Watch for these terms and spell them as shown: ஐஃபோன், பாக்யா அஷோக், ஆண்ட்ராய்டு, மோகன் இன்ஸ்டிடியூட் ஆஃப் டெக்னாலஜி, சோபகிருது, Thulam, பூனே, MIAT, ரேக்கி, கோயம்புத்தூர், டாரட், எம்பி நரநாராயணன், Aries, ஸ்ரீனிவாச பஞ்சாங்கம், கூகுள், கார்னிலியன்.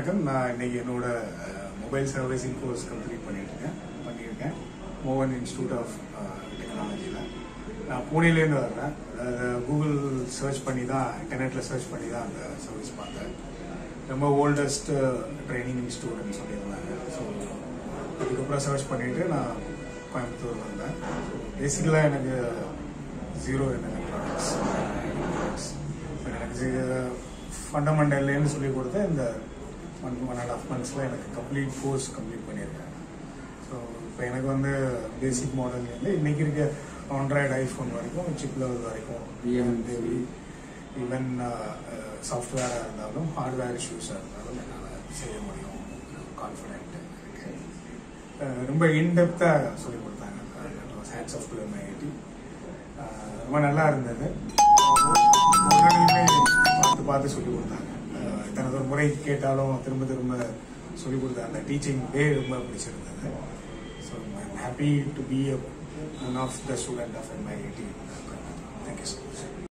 வணக்கம் நான் இன்னைக்கு என்னோட மொபைல் சர்வீசிங் கோர்ஸ் கம்ப்ளீட் பண்ணியிருக்கேன் மோகன் இன்ஸ்டிடியூட் ஆஃப் டெக்னாலஜியில். நான் பூனேலேருந்து வர்றேன். கூகுள் சர்ச் பண்ணி தான் இன்டர்நெட்டில் சர்ச் பண்ணி தான் அந்த சர்வீஸ் பார்த்தேன். ரொம்ப ஓல்டஸ்ட் ட்ரைனிங் இன்ஸ்டிடியூட்னு சொல்லியிருந்தாங்க. ஸோ அதுக்கப்புறம் சர்ச் பண்ணிவிட்டு நான் கோயம்புத்தூர் வந்தேன். பேசிக்கலாக எனக்கு ஜீரோ எலக்ட்ரானிக்ஸ் எனக்கு ஃபண்டமெண்டல்னு சொல்லி கொடுத்து இந்த ஒன் அண்ட் ஆஃப் மந்த்ஸில் எனக்கு கம்ப்ளீட் கோர்ஸ் கம்ப்ளீட் பண்ணியிருக்காங்க. ஸோ இப்போ எனக்கு வந்து பேசிக் மாடல்லேருந்து இன்றைக்கி இருக்க ஆண்ட்ராய்டு ஐஃபோன் வரைக்கும் சிப் லெவல் வரைக்கும் ஈவன் சாஃப்ட்வேராக இருந்தாலும் ஹார்ட்வேர் இஷ்யூஸாக இருந்தாலும் என்னால் செய்ய முடியும் கான்ஃபிடென்ட்டு இருக்குது. ரொம்ப இன்டெப்த்தாக சொல்லிக் கொடுத்தாங்க. Hats off to MIAT. ரொம்ப நல்லா இருந்தது. பார்த்து சொல்லிக் கொடுத்தாங்க. இத்தனை ஒரு முறை கேட்டாலும் திரும்ப திரும்ப சொல்லிக் கொடுத்தாங்க. அந்த டீச்சிங் டே ரொம்ப பிடிச்சிருந்தது. So I am happy to be one of the student of MIAT. Thank you so much.